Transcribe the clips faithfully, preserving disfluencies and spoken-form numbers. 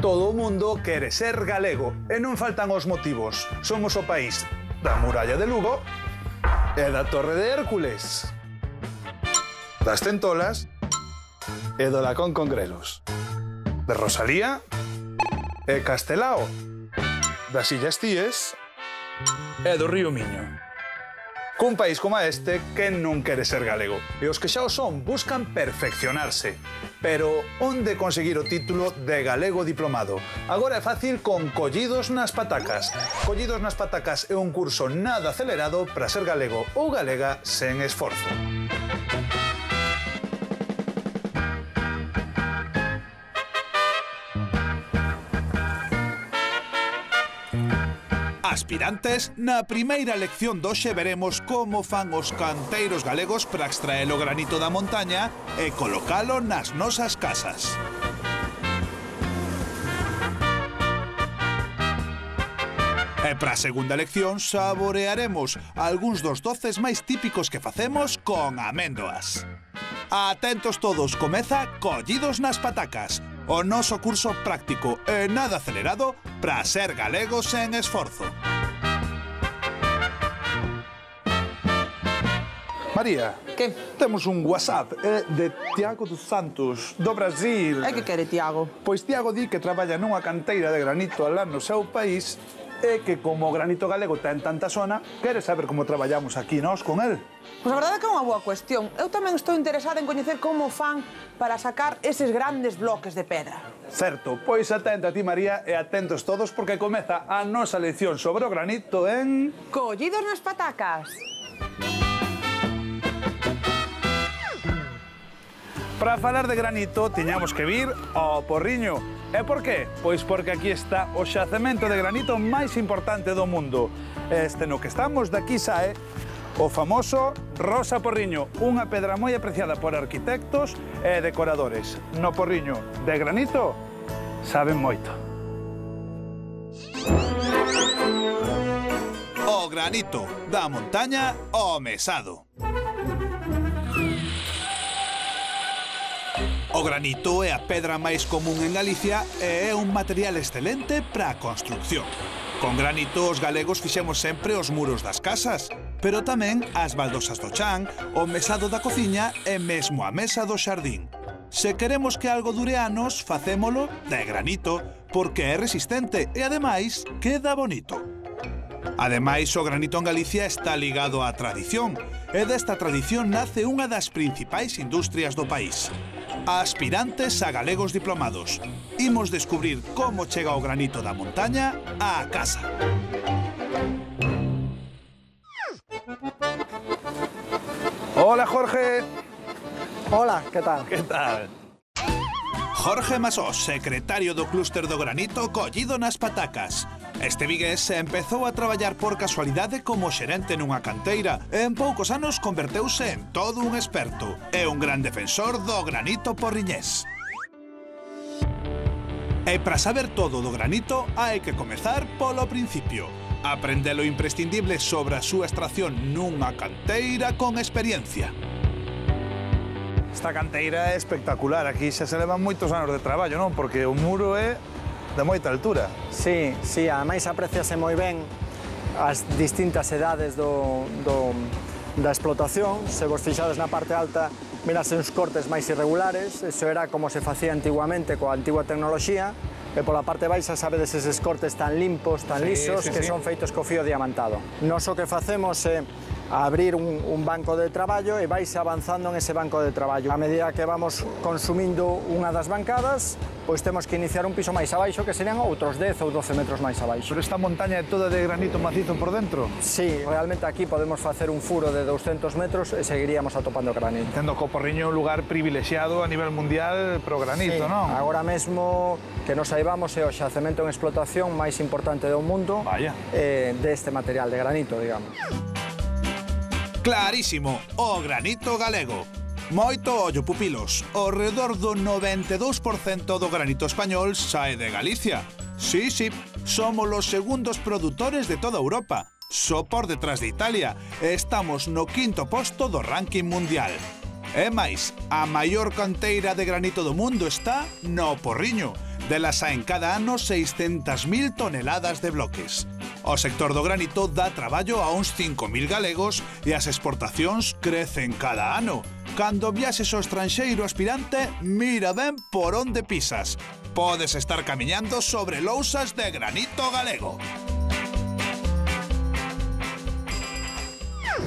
Todo o mundo quere ser galego e non faltan os motivos. Somos o país da Muralla de Lugo e da Torre de Hércules, das Tentolas e do Lacón con Grelos, de Rosalía e Castelao, das Illas Cíes e do Río Miño. Cun país como este, que non quere ser galego? E os que xa o son buscan perfeccionarse. Pero onde conseguir o título de galego diplomado? Agora é fácil con Collidos nas patacas. Collidos nas patacas é un curso nada acelerado para ser galego ou galega sen esforzo. Aspirantes, na primeira lección doxe veremos como fan os canteiros galegos para extraer o granito da montaña e colocalo nas nosas casas. E para a segunda lección saborearemos algúns dos doces máis típicos que facemos con améndoas. Atentos todos, comeza Collidos nas patacas, o noso curso práctico e nada acelerado para ser galegos en esforzo. María, que? Temos un WhatsApp de Tiago dos Santos, do Brasil. E que quere Tiago? Pois Tiago di que traballa nunha canteira de granito alá no seu país e que, como o granito galego ten tanta zona, quere saber como traballamos aquí nós con el. Pois a verdade é que é unha boa cuestión. Eu tamén estou interesada en coñecer como fan para sacar eses grandes bloques de pedra. Certo, pois atenta ti, María, e atentos todos, porque comeza a nosa lección sobre o granito en... Collidos nas patacas. Para falar de granito, tiñamos que vir ao Porriño. E por qué? Pois porque aquí está o xacemento de granito máis importante do mundo. Este no que estamos, daqui sae o famoso Rosa Porriño, unha pedra moi apreciada por arquitectos e decoradores. No Porriño de granito saben moito. O granito da montaña ao mesado. O granito é a pedra máis común en Galicia e é un material excelente para a construcción. Con granito os galegos fixemos sempre os muros das casas, pero tamén as baldosas do chan, o mesado da cociña e mesmo a mesa do xardín. Se queremos que algo dure anos, facémolo de granito, porque é resistente e, ademais, queda bonito. Ademais, o granito en Galicia está ligado á tradición, e desta tradición nace unha das principais industrias do país. Aspirantes a galegos diplomados, imos descubrir como chega o granito da montaña á casa. Hola, Jorge. Hola, ¿qué tal? ¿Qué tal? Jorge Masós, secretario do clúster do granito Collido nas patacas. Este vigués empezou a traballar por casualidade como xerente nunha canteira e en poucos anos converteuse en todo un experto e un gran defensor do granito porriñés. E para saber todo do granito hai que comezar polo principio. Aprender o imprescindible sobre a súa extracción nunha canteira con experiencia. Esta canteira é espectacular, aquí xa se levan moitos anos de traballo, non? Porque o muro é de moita altura. Sí, sí, ademais apreciase moi ben as distintas edades do, do, da explotación. Se vos fixades na parte alta, mirase uns cortes máis irregulares, eso era como se facía antiguamente coa antigua tecnoloxía, e pola parte baixa sabedes eses cortes tan limpos, tan sí, lisos, sí, que sí. Son feitos co fío diamantado. Nos o que facemos é Eh, a abrir un, un banco de traballo e vais avanzando en ese banco de traballo. A medida que vamos consumindo unha das bancadas, pois temos que iniciar un piso máis abaixo, que serían outros dez ou doce metros máis abaixo. Pero esta montaña é toda de granito macizo por dentro? Sí, realmente aquí podemos facer un furo de douscentos metros e seguiríamos atopando granito. Entendo que o Porriño é un lugar privilexiado a nivel mundial pro granito, sí, non? Agora mesmo que nos saibamos é o xacemento en explotación máis importante do mundo eh, deste material de granito, digamos. Clarísimo, o granito galego. Moito ollo, pupilos. Ao redor do noventa e dous por cento do granito español sae de Galicia. Sí, sí, somos os segundos produtores de toda Europa, só por detrás de Italia. Estamos no quinto posto do ranking mundial. E máis, a maior canteira de granito do mundo está no Porriño, de las a en cada ano seiscentas mil toneladas de bloques. O sector do granito dá traballo a uns cinco mil galegos e as exportacións crecen cada ano. Cando viaxes ao estranxeiro aspirante, mira ben por onde pisas. Podes estar camiñando sobre lousas de granito galego.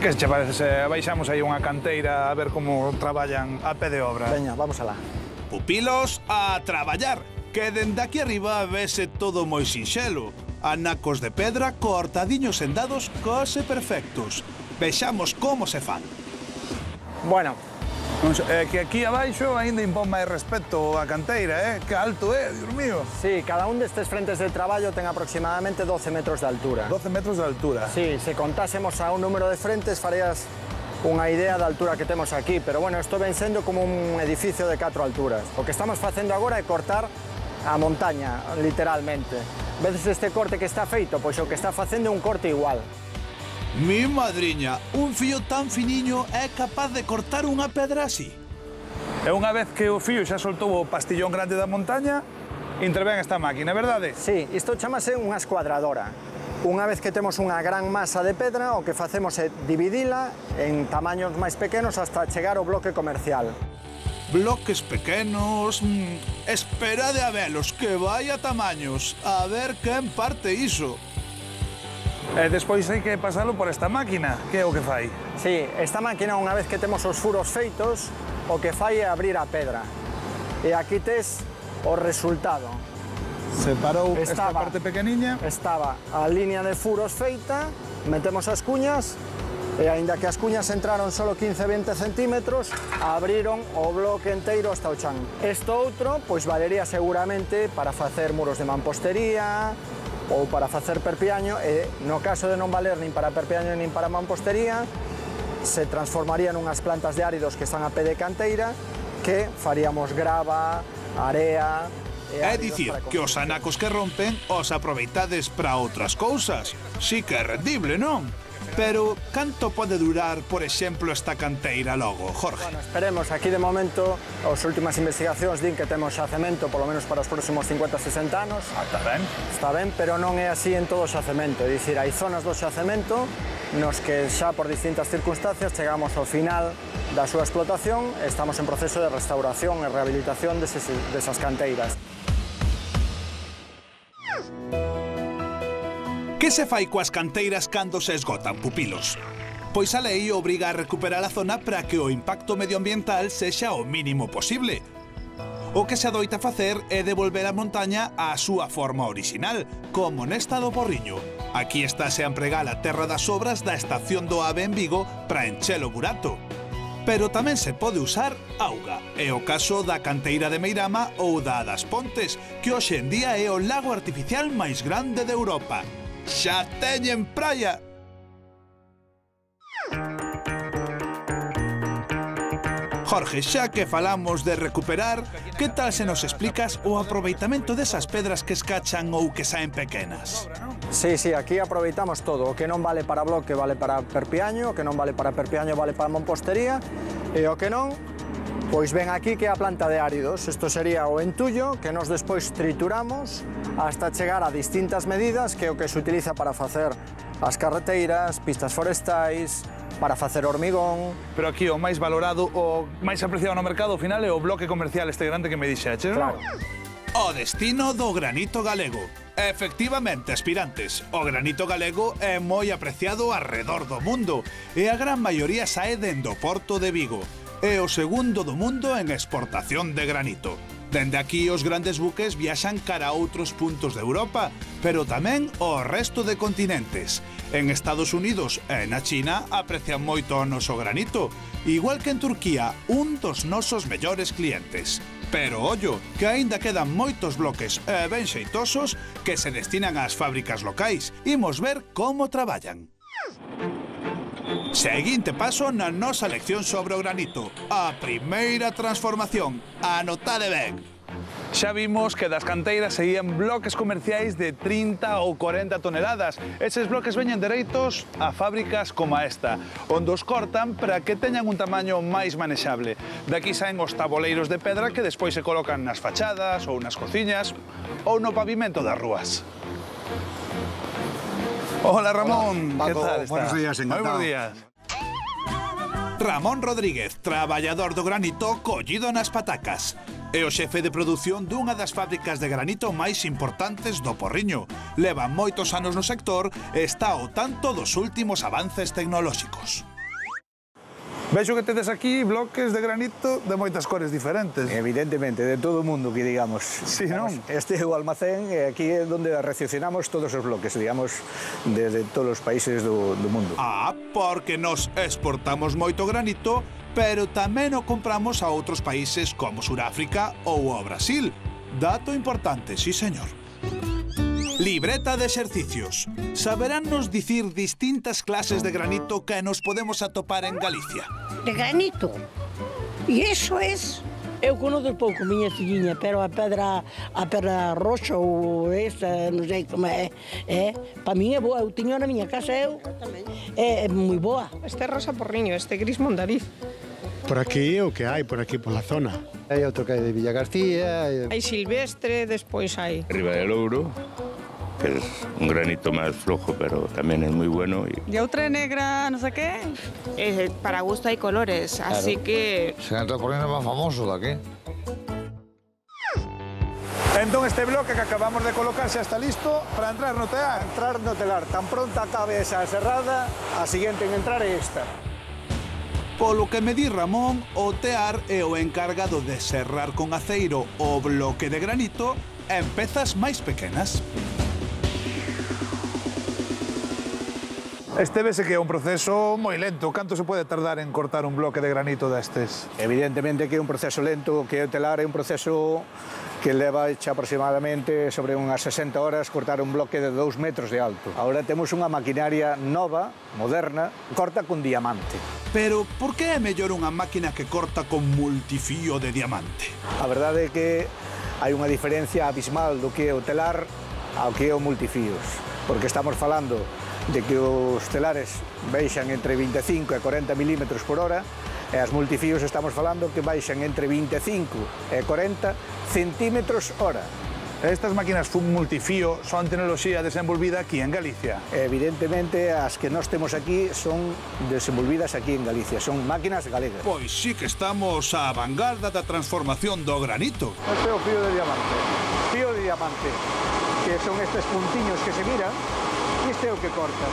Que se che parece se baixamos aí unha canteira a ver como traballan a pé de obra? Veña, vamos alá. Pupilos a traballar, que dende aquí arriba vese todo moi sinxelo. Anacos de pedra cortadiños en dados case perfectos. Vexamos como se fan. Bueno, eh, que aquí abaixo ainda impón máis respeto a canteira, eh? Que alto é, eh? Dios mío. Sí, cada un destes frentes de traballo ten aproximadamente doce metros de altura. doce metros de altura? Sí, se contásemos a un número de frentes farías unha idea da altura que temos aquí. Pero bueno, isto ven sendo como un edificio de catro alturas. O que estamos facendo agora é cortar a montaña, literalmente. Veces este corte que está feito, pois o que está facendo é un corte igual. Mi madriña, un fío tan finiño é capaz de cortar unha pedra así. E unha vez que o fío xa soltou o pastillón grande da montaña, intervén esta máquina, é verdade? Sí, isto chamase unha escuadradora. Unha vez que temos unha gran masa de pedra, o que facemos é dividila en tamaños máis pequenos hasta chegar ao bloque comercial. Bloques pequenos... Mmm, espera de habelos, que vai a tamaños. A ver quen parte iso. E despois hai que pasalo por esta máquina. Que é o que fai? Sí, esta máquina, unha vez que temos os furos feitos, o que fai é abrir a pedra. E aquí tes o resultado. Separou esta parte pequeniña. Estaba a línea de furos feita, metemos as cuñas. E aínda que as cuñas entraron solo quince a vinte centímetros, abriron o bloque enteiro hasta o chan. Este outro, pois, valería seguramente para facer muros de mampostería ou para facer perpiaño, e no caso de non valer nin para perpiaño nin para mampostería, se transformarían unhas plantas de áridos que están a pé de canteira, que faríamos grava, area... É dicir, que os anacos que rompen os aproveitades para outras cousas. Si que é rendible, non? Pero, canto pode durar, por exemplo, esta canteira logo, Jorge? Bueno, esperemos, aquí de momento, as últimas investigacións din que temos xacemento, polo menos para os próximos cincuenta a sesenta anos. Ah, está ben. Está ben, pero non é así en todo o xacemento. É dicir, hai zonas do xacemento nos que xa por distintas circunstancias chegamos ao final da súa explotación, estamos en proceso de restauración e rehabilitación desas canteiras. Que se fai coas canteiras cando se esgotan, pupilos? Pois a lei obriga a recuperar a zona para que o impacto medioambiental sexa o mínimo posible. O que se adoita facer é devolver a montaña á súa forma orixinal, como nesta do Porriño. Aquí está se a empregar a terra das obras da Estación do Ave en Vigo para encher o burato. Pero tamén se pode usar auga. É o caso da canteira de Meirama ou da das Pontes, que hoxe en día é o lago artificial máis grande de Europa. Xa teñen praia! Jorge, xa que falamos de recuperar, que tal se nos explicas o aproveitamento desas pedras que escachan ou que saen pequenas? Sí, sí, aquí aproveitamos todo. O que non vale para bloque vale para perpiaño, o que non vale para perpiaño vale para mampostería, e o que non, pois ven aquí que é a planta de áridos. Isto sería o entullo que nos despois trituramos hasta chegar a distintas medidas que é o que se utiliza para facer as carreteiras, pistas forestais, para facer hormigón... Pero aquí o máis valorado, o máis apreciado no mercado, ao final é o bloque comercial este grande que me dixeches, non? O destino do granito galego. Efectivamente, aspirantes, o granito galego é moi apreciado arredor do mundo e a gran maioría sae dende o porto de Vigo. É o segundo do mundo en exportación de granito. Dende aquí os grandes buques viaxan cara a outros puntos de Europa, pero tamén ao resto de continentes. En Estados Unidos e na China aprecian moito o noso granito, igual que en Turquía, un dos nosos mellores clientes. Pero ollo, que aínda quedan moitos bloques e ben xeitosos que se destinan ás fábricas locais. Imos ver como traballan. Seguinte paso na nosa lección sobre o granito. A primeira transformación. Anotade ben. Xa vimos que das canteiras seguían bloques comerciais de trinta ou corenta toneladas. Eses bloques veñen dereitos a fábricas como esta, onde os cortan para que teñan un tamaño máis manexable. Daqui saen os taboleiros de pedra que despois se colocan nas fachadas ou nas cociñas ou no pavimento das rúas. Hola, Ramón. Hola, Paco, que tal está? Buenos días, encantado. Moi bons días. Ramón Rodríguez, traballador do granito collido nas patacas. É o xefe de produción dunha das fábricas de granito máis importantes do Porriño. Leva moitos anos no sector e está ao tanto dos últimos avances tecnolóxicos. Vexo que tedes aquí bloques de granito de moitas cores diferentes. Evidentemente, de todo o mundo, que digamos. Sí, non? Este é o almacén, e aquí é onde recepcionamos todos os bloques, digamos, de todos os países do mundo. Ah, porque nos exportamos moito granito, pero tamén o compramos a outros países como Suráfrica ou o Brasil. Dato importante, sí, señor. Libreta de exercicios. Saberannos dicir distintas clases de granito que nos podemos atopar en Galicia. De granito. E iso é... Eu conozco pouco, miña filliña, pero a pedra, a pedra roxa ou esta, non sei como é, é, para min é boa, eu teño na miña casa, eu, é, é moi boa. Este é rosa Porriño, este gris Mondariz. Por aquí é o que hai, por aquí, por la zona. Hai outro que hai de Villa García... Hai silvestre, despois hai... Riba del Ouro, que é un granito máis flojo, pero tamén é moi bueno. E outra negra, non sei que... Para gusto hai colores, así que... Se entra por aí non é máis famoso daqui. Entón este bloque que acabamos de colocar xa está listo para entrar no telar. Entrar no telar. Tan pronta acabe esa cerrada, a seguinte en entrar é esta. Polo que me di Ramón, o tear é o encargado de serrar con aceiro o bloque de granito en pezas máis pequenas. Este vese que é un proceso moi lento. Canto se pode tardar en cortar un bloque de granito destes? Evidentemente que é un proceso lento, que o telar é un proceso que leva hecha aproximadamente sobre unhas sesenta horas cortar un bloque de dous metros de alto. Agora temos unha maquinaria nova, moderna, corta con diamante. Pero por que é mellor unha máquina que corta con multifío de diamante? A verdade é que hai unha diferencia abismal do que é o telar ao que é o multifíos, porque estamos falando de que os telares baixan entre vinte e cinco e corenta milímetros por hora e as multifíos estamos falando que baixan entre vinte e cinco e corenta centímetros hora. Estas máquinas fun multifío son tecnoloxía desenvolvida aquí en Galicia? Evidentemente, as que nós temos aquí son desenvolvidas aquí en Galicia, son máquinas galegas. Pois sí que estamos á vanguarda da transformación do granito. Este é o fío de diamante, fío de diamante, que son estes puntiños que se miran. Este é o que corta,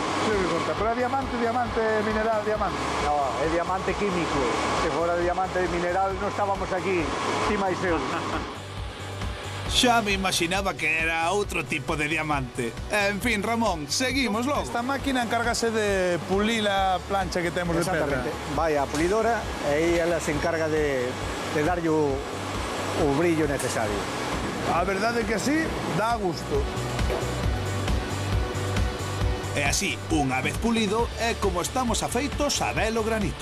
pero é diamante, diamante mineral, diamante. Non, é diamante químico. Se fora diamante mineral non estábamos aquí, ti máis eu. Xa me imaginaba que era outro tipo de diamante. En fin, Ramón, seguimos logo. Esta máquina encárgase de pulir a plancha que temos de pedra. Vai á pulidora e ela se encarga de darlle o brillo necesario. A verdade é que así dá gusto. E así, unha vez pulido, é como estamos afeitos a velo granito.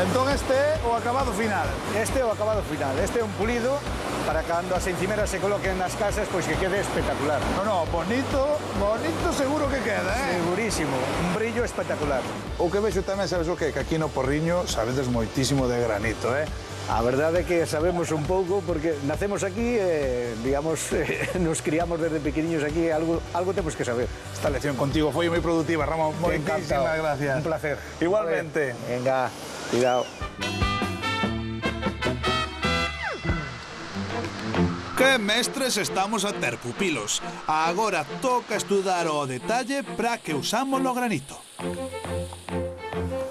Entón este é o acabado final. Este é o acabado final. Este é un pulido para cando as encimeras se coloquen nas casas, pois que quede espectacular. Non, non, bonito, bonito seguro que queda, eh? Segurísimo, un brillo espectacular. O que vexo tamén, sabes o que? Que aquí no Porriño sabedes moitísimo de granito, eh? A verdade é que sabemos un pouco, porque nacemos aquí, eh, digamos, eh, nos criamos desde pequeniños aquí, algo, algo temos que saber. Esta lección contigo foi moi productiva, Ramón. Moitísimas gracias. Un placer. Igualmente. Venga, cuidado. Que mestres estamos a ter, pupilos. Agora toca estudar o detalle para que usamos o granito.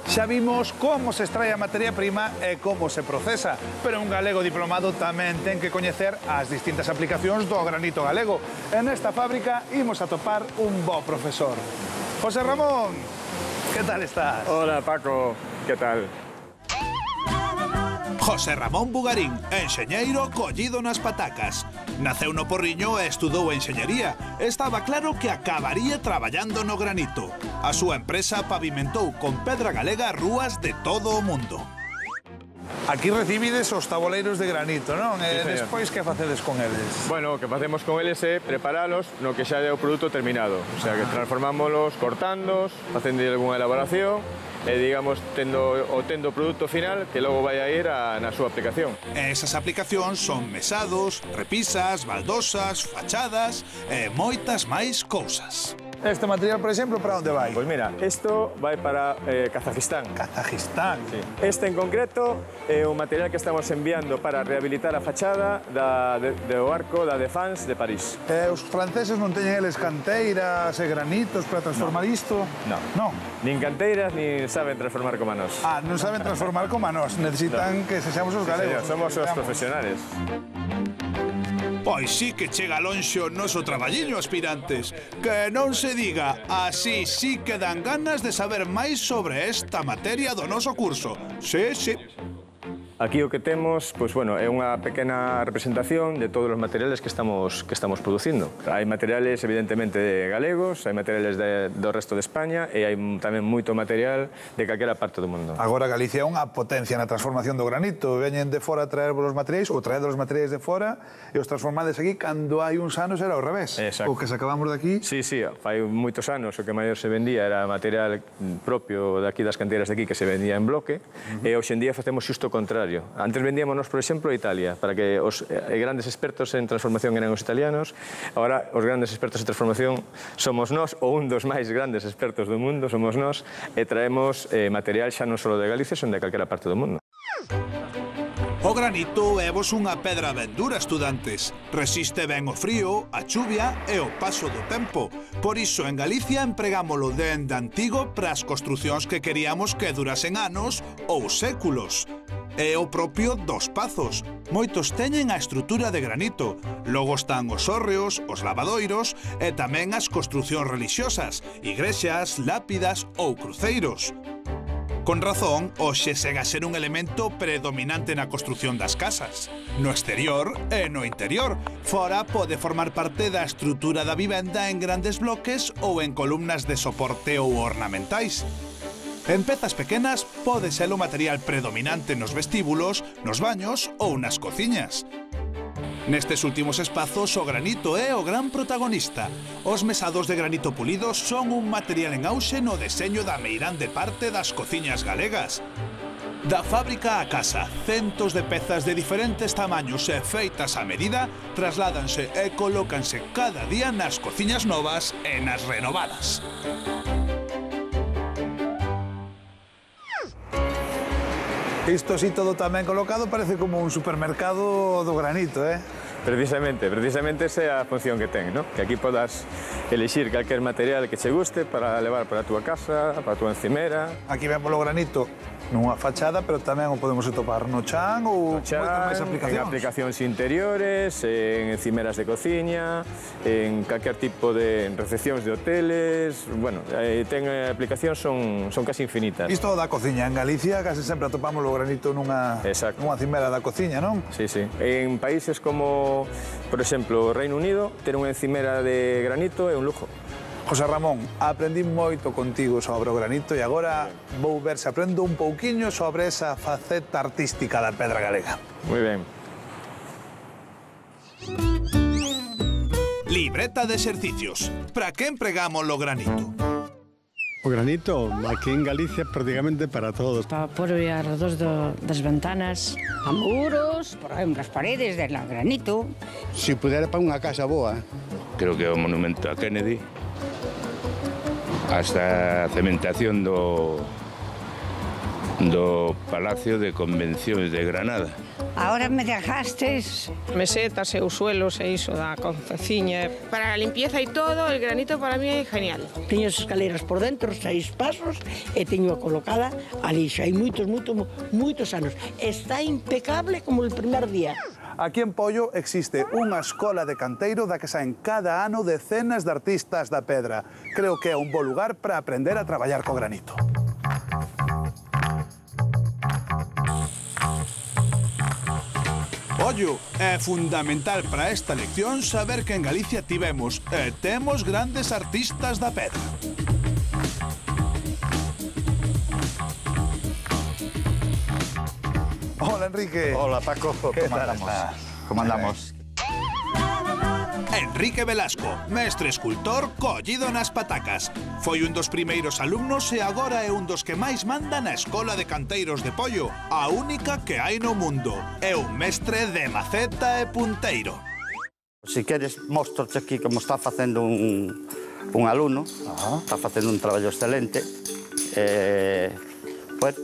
Xa vimos como se extrae a materia prima e como se procesa, pero un galego diplomado tamén ten que coñecer as distintas aplicacións do granito galego. En esta fábrica imos a topar un bo profesor. José Ramón, que tal estás? Hola, Paco, que tal? José Ramón Bugarín, enxeñeiro collido nas patacas. Naceu no Porriño e estudou enxeñería. Estaba claro que acabaría traballando no granito. A súa empresa pavimentou con pedra galega rúas de todo o mundo. Aquí recibides os taboleiros de granito, non? E sí, despois, que facedes con eles? Bueno, o que facemos con eles é preparalos no que xa é o produto terminado. O sea, ah. que transformámonos cortándoos, facendo algunha elaboración, e, digamos, tendo, o tendo o produto final que logo vai a ir a, na súa aplicación. E esas aplicacións son mesados, repisas, baldosas, fachadas e moitas máis cousas. Este material, por exemplo, para onde vai? Pois mira, isto vai para eh, Kazajistán. Kazajistán? Sí. Este en concreto é eh, un material que estamos enviando para rehabilitar a fachada da, de, do arco da Defense de París. Eh, os franceses non teñen eles canteiras e granitos para transformar no. isto? Non. No. Nin canteiras, nin saben transformar como nós. Ah, non saben transformar como nós. Necesitan no. que se seamos os sí, galegos. Señor, somos os profesionales. Pois sí que chega lonxe o noso traballiño, aspirantes. Que non se diga, así sí que dan ganas de saber máis sobre esta materia do noso curso. Sí, sí. Aquí o que temos, pois, bueno, é unha pequena representación de todos os materiales que estamos, que estamos producindo. Hai materiales, evidentemente, de galegos, hai materiales de, do resto de España e hai tamén moito material de calquera parte do mundo. Agora Galicia é unha potencia na transformación do granito. Veñen de fora a traer os materiais ou traer os materiais de fora e os transformades aquí cando hai uns anos era ao revés. Exacto. O que sacábamos daqui... Sí, sí, fai moitos anos o que maior se vendía era material propio daqui das canteiras daqui que se vendía en bloque uh-huh. e hoxendía facemos xusto o contrario. Antes vendíamos, por exemplo, a Italia, para que os grandes expertos en transformación eran os italianos. Ahora, os grandes expertos en transformación somos nós, ou un dos máis grandes expertos do mundo somos nós, e traemos eh, material xa non só de Galicia, son de calquera parte do mundo. O granito é vos unha pedra ben dura, estudantes. Resiste ben o frío, a chuvia e o paso do tempo. Por iso, en Galicia, empregámolo dende antigo para as construcións que queríamos que durasen anos ou séculos. É o propio dos pazos. Moitos teñen a estrutura de granito. Logo están os hórreos, os lavadoiros e tamén as construcións religiosas, igrexas, lápidas ou cruceiros. Con razón, hoxe chega a ser un elemento predominante na construción das casas. No exterior e no interior. Fora pode formar parte da estrutura da vivenda en grandes bloques ou en columnas de soporte ou ornamentais. En pezas pequenas pode ser o material predominante nos vestíbulos, nos baños ou nas cociñas. Nestes últimos espazos o granito é o gran protagonista. Os mesados de granito pulido son un material en auxe no deseño da meirande parte das cociñas galegas. Da fábrica á casa, centos de pezas de diferentes tamaños e feitas a medida trasládanse e colócanse cada día nas cociñas novas e nas renovadas. Isto sí, todo tamén colocado, parece como un supermercado do granito, eh? Precisamente, precisamente esa é a función que ten, ¿no? Que aquí podas elixir calquer material que che guste para levar para a túa casa, para a túa encimera. Aquí vemos o granito nunha fachada, pero tamén o podemos atopar no chan ou no chan, máis aplicacións. En aplicacións interiores, en encimeras de cociña, en calquer tipo de recepcións de hoteles. Bueno, ten aplicacións son, son casi infinitas. Isto da cociña en Galicia, casi sempre atopamos o granito nunha, nunha encimera da cociña, non? Sí, sí. En países como, por exemplo, o Reino Unido, ter unha encimera de granito é un lujo. José Ramón, aprendí moito contigo sobre o granito e agora vou ver se aprendo un pouquiño sobre esa faceta artística da pedra galega. Moi ben. Libreta de exercicios. Para que empregamos o granito? O granito aquí en Galicia prácticamente para todos. Para pôr alrededor do, das ventanas, a muros, por aí unhas paredes de granito. Se pudera para unha casa boa. Creo que é o monumento a Kennedy, hasta a cementación do, do Palacio de Convenciones de Granada. Ahora me dejasteis mesetas e os suelos e iso da cociña. Para a limpieza e todo, el granito para mí é genial. Teño as escaleras por dentro, seis pasos, e teño colocada a lixa. Hai moitos, moitos, moitos anos. Está impecable como o primer día. Aquí en Poio existe unha escola de canteiro da que saen cada ano decenas de artistas da pedra. Creo que é un bo lugar para aprender a traballar co granito. Ollo, é fundamental para esta lección saber que en Galicia tivemos e temos grandes artistas da pedra. Hola, Hola, Enrique. Hola, Paco. ¿Cómo andamos? ¿Cómo andamos? Enrique Velasco, mestre escultor collido nas patacas. Foi un dos primeiros alumnos e agora é un dos que máis manda na Escola de Canteiros de Pollo, a única que hai no mundo. É un mestre de maceta e punteiro. Se queres, mostroche aquí como está facendo un, un alumno. Ah. Está facendo un traballo excelente. Eh, pues,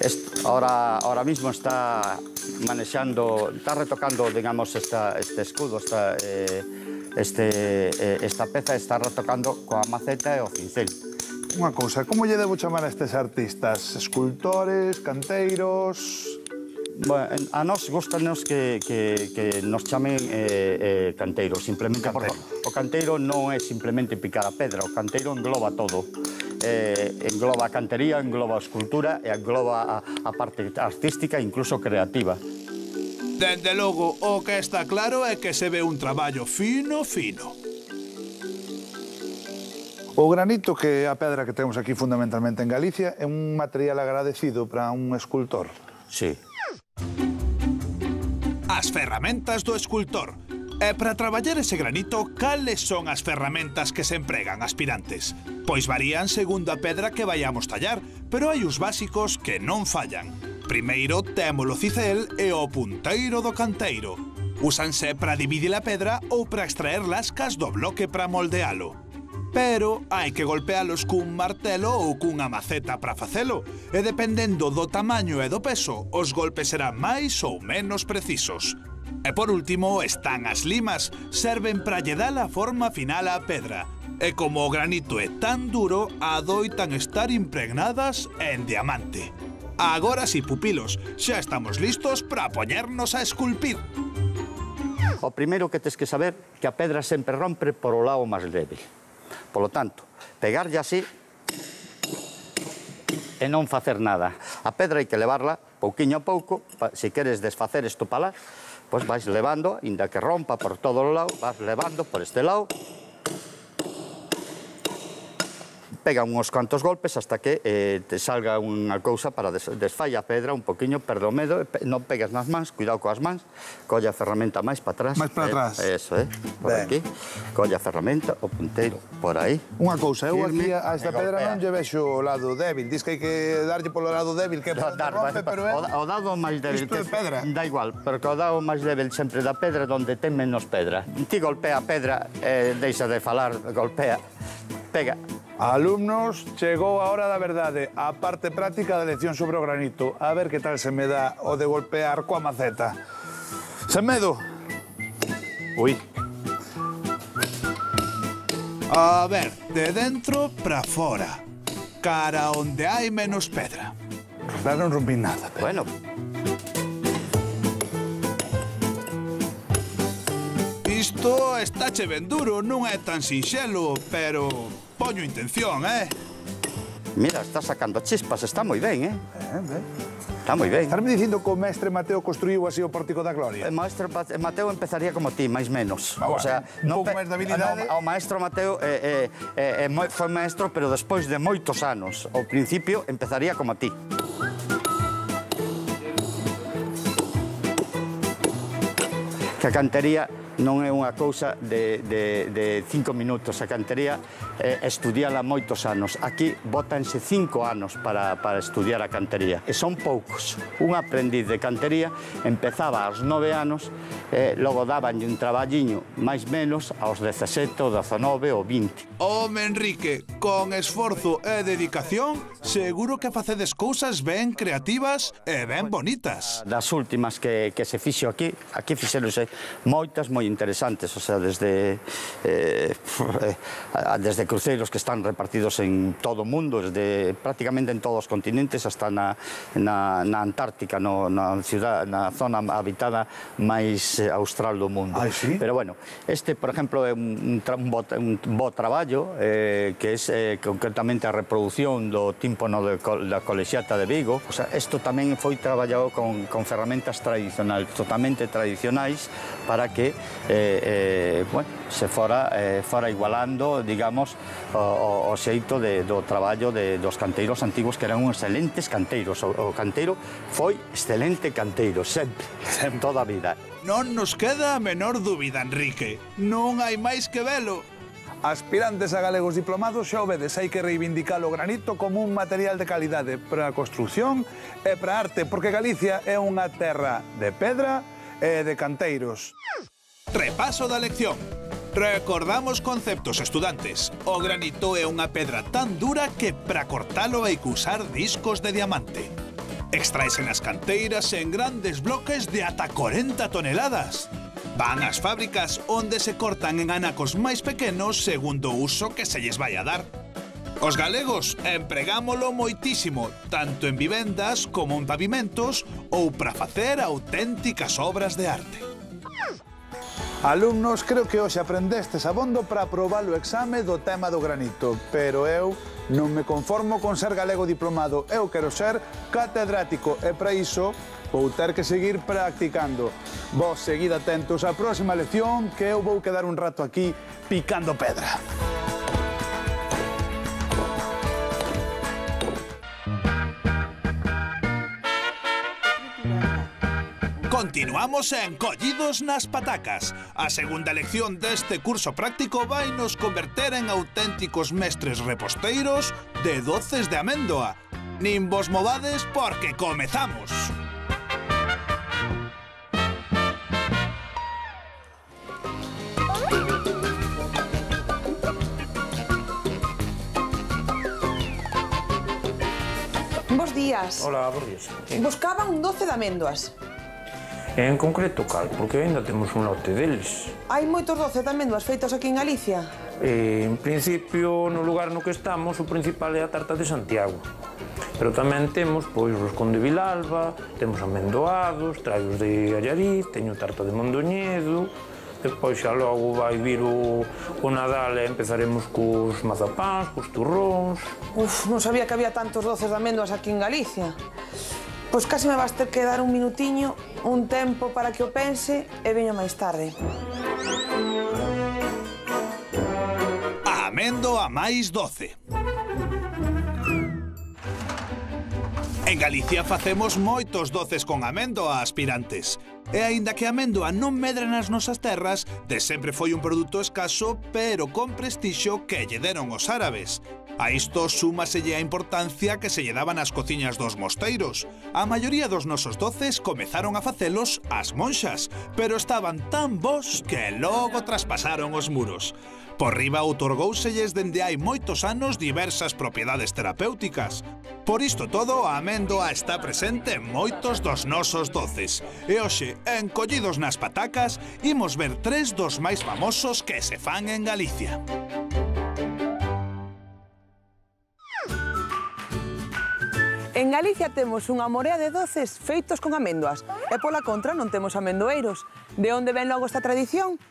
est, ahora, ahora mismo está... manejando, está retocando, digamos, esta, este escudo, esta, eh, este, eh, esta peza está retocando coa maceta e o pincel. Unha cousa, como lle debo chamar a estes artistas? Escultores, canteiros... Bueno, a nós gustanos que, que, que nos chamen eh, eh, canteiros, simplemente canteiro. Por, o canteiro non é simplemente picar a pedra, o canteiro engloba todo. Eh, engloba a cantería, engloba a escultura e engloba a, a parte artística e incluso creativa. Dende logo, o que está claro é que se ve un traballo fino, fino. O granito, que é a pedra que temos aquí fundamentalmente en Galicia, é un material agradecido para un escultor? Sí. As ferramentas do escultor. E para traballar ese granito, cales son as ferramentas que se empregan, aspirantes? Pois varían segundo a pedra que vayamos tallar, pero hai uns básicos que non fallan. Primeiro temos o cicel e o punteiro do canteiro. Úsanse para dividir a pedra ou para extraer lascas do bloque para moldealo. Pero hai que golpealos cun martelo ou cunha maceta para facelo, e dependendo do tamaño e do peso, os golpes serán máis ou menos precisos. E por último están as limas, serven para lle dar a forma final á pedra. E como o granito é tan duro, adoitan estar impregnadas en diamante. Agora si, pupilos, xa estamos listos para poñernos a esculpir. O primeiro que tes que saber que a pedra sempre rompe por o lado máis leve. Por lo tanto, pegarlle así e non facer nada. A pedra hai que levarla pouquiño a pouco, se queres desfacer isto para lá, pois vais levando, inda que rompa por todo o lado, vas levando por este lado. Pega uns cuantos golpes hasta que eh, te salga unha cousa para des desfalla a pedra un poquinho, perdo medo, pe non pegas nas mans, cuidado coas mans, colla a ferramenta máis para atrás. Máis para atrás. Eh, eso, eh, por ben. Aquí. Colla a ferramenta, o punteiro, por aí. Unha cousa, eu aquí a esta pedra non lle vexo o lado débil, dis que hai que darlle polo lado débil, que no, dar, rompe, vale, pero é... O dado máis débil... Isto é pedra. Da igual, pero que o dado máis débil sempre da pedra donde ten menos pedra. Ti golpea a pedra, eh, deixa de falar, golpea, pega... Alumnos, chegou a hora da verdade, a parte práctica da lección sobre o granito. A ver que tal se me dá o de golpear coa maceta. Sen medo. Ui. A ver, de dentro para fora. Cara onde hai menos pedra. Claro, non rompí nada. Pero... Bueno. Isto está che ben duro, non é tan sinxelo, pero... Poño intención, eh? Mira, está sacando chispas, está moi ben, eh? Ben, ben. Está moi ben. Estarme dicindo que o mestre Mateo construiu así o Pórtico da Gloria? O maestro Mateo empezaría como ti, máis menos. O sea, non máis de habilidade. O maestro Mateo foi maestro, pero despois de moitos anos. Ao principio empezaría como ti. Que a cantería non é unha cousa de cinco minutos. A cantería estudiala moitos anos. Aquí bótanse cinco anos para estudiar a cantería. E son poucos. Un aprendiz de cantería empezaba aos nove anos, logo daban un traballiño máis menos aos dezasete, ou dezanove, ou vinte. Home, Enrique, con esforzo e dedicación, seguro que facedes cousas ben creativas e ben bonitas. Das últimas que se fixo aquí, aquí fixeronse moitas, moi interesantes, o sea, desde... desde cruceiros que están repartidos en todo o mundo, desde prácticamente en todos os continentes, hasta na, na, na Antártica, no, na, ciudad, na zona habitada máis austral do mundo. Ay, ¿sí? Pero bueno, este, por exemplo, é un, un, bo, un bo traballo, eh, que é eh, concretamente a reproducción do tímpano de, da colexiata de Vigo. O sea, isto tamén foi traballado con, con ferramentas tradicionais, totalmente tradicionais, para que eh, eh, bueno, se fora, eh, fora igualando, digamos, o, o xeito de, do traballo de, dos canteiros antigos, que eran un excelentes canteiros. O, o canteiro foi excelente canteiro, sempre, sempre, toda a vida. Non nos queda a menor dúbida, Enrique. Non hai máis que velo. Aspirantes a galegos diplomados, xa o vedes, hai que reivindicar o granito como un material de calidade para a construción e para a arte, porque Galicia é unha terra de pedra e de canteiros. Repaso da lección. Recordamos conceptos, estudantes. O granito é unha pedra tan dura que para cortalo hai que usar discos de diamante. Extraese nas canteiras en grandes bloques de ata corenta toneladas. Van ás fábricas onde se cortan en anacos máis pequenos segundo o uso que se lles vai a dar. Os galegos empregámolo moitísimo, tanto en vivendas como en pavimentos ou para facer auténticas obras de arte. Alumnos, creo que hoxe aprendestes abondo para aprobar o exame do tema do granito, pero eu non me conformo con ser galego diplomado, eu quero ser catedrático e para iso vou ter que seguir practicando. Vos seguid atentos á próxima lección, que eu vou quedar un rato aquí picando pedra. Continuamos en Collidos nas patacas. A segunda lección deste curso práctico vai nos converter en auténticos mestres reposteiros de doces de amendoa. Nin vos movades porque comezamos. Bos días. Hola, bos días. Sí. Buscaba un doce de améndoas. En concreto, cal, porque ainda temos un lote deles. Hai moitos doce de améndoas feitos aquí en Galicia? Eh, en principio, no lugar no que estamos, o principal é a tarta de Santiago. Pero tamén temos, pois, roscón de Vilalba, temos amendoados, traios de Allariz, teño tarta de Mondoñedo. Depois xa logo vai vir o, o Nadal e empezaremos cos mazapáns, cos turróns. Uf, non sabía que había tantos doces de améndoas aquí en Galicia. Pois casi me vas ter que dar un minutiño, un tempo para que o pense e veño máis tarde. Améndoa máis doce. En Galicia facemos moitos doces con améndoa, aspirantes. E aínda que a améndoa non medra nas nosas terras, de sempre foi un produto escaso, pero con prestixio que lle deron os árabes. A isto súmaselle a importancia que se lle daban as cociñas dos mosteiros. A maioría dos nosos doces comezaron a facelos as monxas, pero estaban tan bons que logo traspasaron os muros. Por riba outorgóuselles dende hai moitos anos diversas propiedades terapéuticas. Por isto todo, a améndoa está presente en moitos dos nosos doces. E hoxe, en Collidos nas patacas, imos ver tres dos máis famosos que se fan en Galicia. En Galicia temos unha morea de doces feitos con améndoas e, pola contra, non temos amendoeiros. De onde ven logo esta tradición?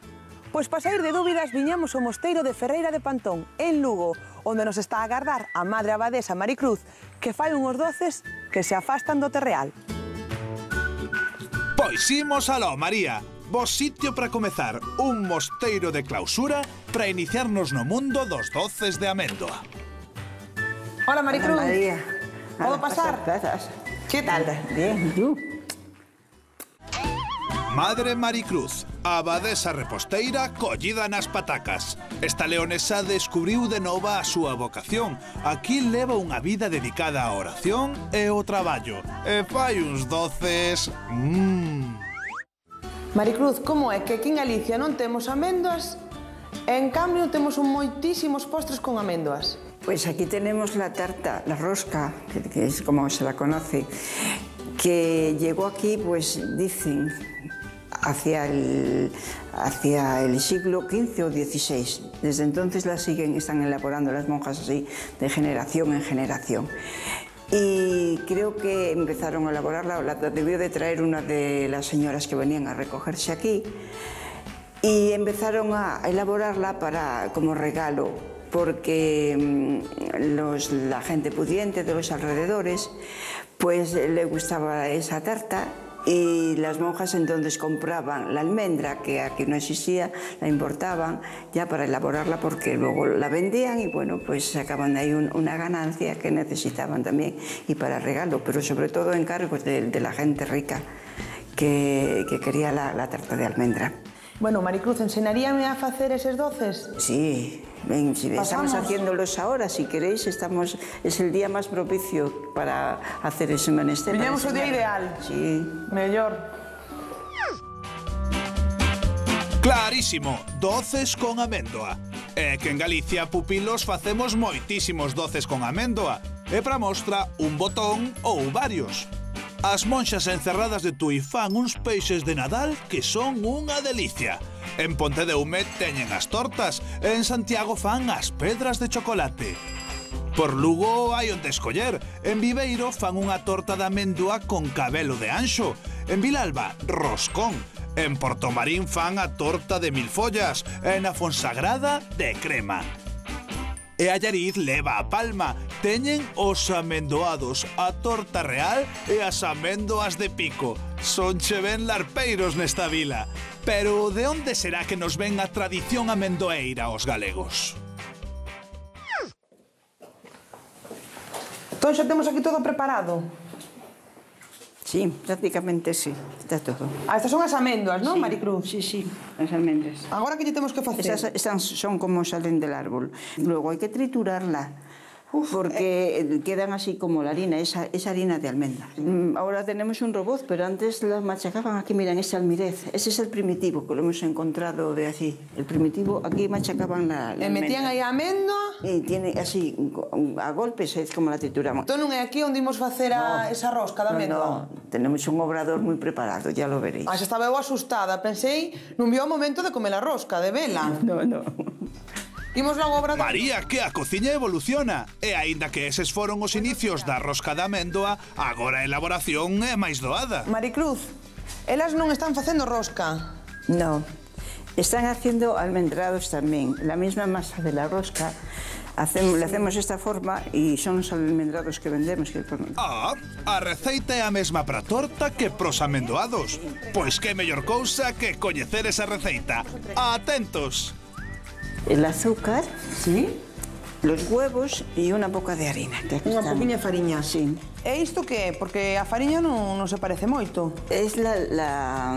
Pois, para sair de dúbidas, viñamos ao mosteiro de Ferreira de Pantón, en Lugo, onde nos está a agardar a madre abadesa Maricruz, que fai unhos doces que se afastan do terreal. Pois imos aló, María. Bo sitio para comezar, un mosteiro de clausura para iniciarnos no mundo dos doces de améndoa. Hola, Maricruz. Hola, María. ¿Puedo pasar? ¿Qué tal? Bien. Madre Maricruz, abadesa reposteira collida nas patacas. Esta leonesa descubriu de nova a súa vocación. Aquí leva unha vida dedicada á oración e ao traballo. E fai uns doces... Mm. Maricruz, como é que aquí en Galicia non temos améndoas? En cambio, temos un moitísimos postres con améndoas. Pues aquí tenemos la tarta, la rosca, que es como se la conoce, que llegó aquí, pues dicen, hacia el, hacia el siglo quince o dieciséis. Desde entonces la siguen, están elaborando las monjas así, de generación en generación. Y creo que empezaron a elaborarla, la debió de traer una de las señoras que venían a recogerse aquí, y empezaron a elaborarla para, como regalo, porque los, la gente pudiente de los alrededores pues le gustaba esa tarta y las monjas entonces compraban la almendra, que aquí no existía, la importaban ya para elaborarla porque luego la vendían y bueno, pues sacaban de ahí un, una ganancia que necesitaban también y para regalo, pero sobre todo encargos de, de la gente rica que, que quería la, la tarta de almendra. Bueno, Maricruz, ¿enseñaríame a hacer esos doces? Sí, ven, si estamos haciéndolos ahora, si queréis, estamos, es el día más propicio para hacer ese menester. Tenemos un día ideal. Sí. Mejor. Clarísimo, doces con améndoa. É que en Galicia, pupilos, facemos moitísimos doces con améndoa. E para mostra, un botón ou varios. As monxas encerradas de Tui fan uns peixes de Nadal que son unha delicia. En Ponte de Ume teñen as tortas, e en Santiago fan as pedras de chocolate. Por Lugo hai onde escoller. En Viveiro fan unha torta de améndoa con cabelo de anxo. En Vilalba, roscón. En Portomarín fan a torta de mil follas, e na Fonsagrada de crema. E Allariz leva a palma, teñen os amendoados, a torta real e as amendoas de pico. Son che ben larpeiros nesta vila. Pero de onde será que nos ven a tradición amendoeira aos galegos? Entón xa temos aquí todo preparado. Sí, prácticamente sí, está todo. Ah, estas son as améndoas, ¿no, sí, Maricruz? Sí, sí, as almendras. Agora que lle temos que facer? Estas, estas son como salen del árbol. Luego hai que triturarla, Uf, porque eh... quedan así como la harina, esa, esa harina de almendra. Mm. Ahora tenemos un robot, pero antes las machacaban aquí, miran, ese almirez. Ese es el primitivo que lo hemos encontrado de así. El primitivo, aquí machacaban la, la almendra. ¿Le metían aí a améndoa? E tiene así, a golpes, es como la trituramos. Entón non é aquí onde imos facer a, no, esa rosca da améndoa? No, no, tenemos un obrador moi preparado, ya lo veréis. Ah, xa estaba eu asustada, pensei, non vio o momento de comer a rosca, de vela. No, no. Imos logo obra da... María, que a cociña evoluciona. E aínda que eses foron os inicios da rosca da améndoa, agora a elaboración é máis doada. Maricruz, elas non están facendo rosca. No, están haciendo almendrados tamén. La mesma masa de la rosca, hacemos, sí. Le hacemos esta forma e son os almendrados que vendemos. Que... Ah, a receita é a mesma para torta que pros amendoados. Pois que mellor cousa que coñecer esa receita. Atentos. El azúcar, ¿sí? Los huevos y una boca de harina. Una poquinha de fariña. Sí. E isto que é? Porque a fariña non, non se parece moito. Es la, la